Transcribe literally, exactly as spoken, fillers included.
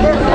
Gracias.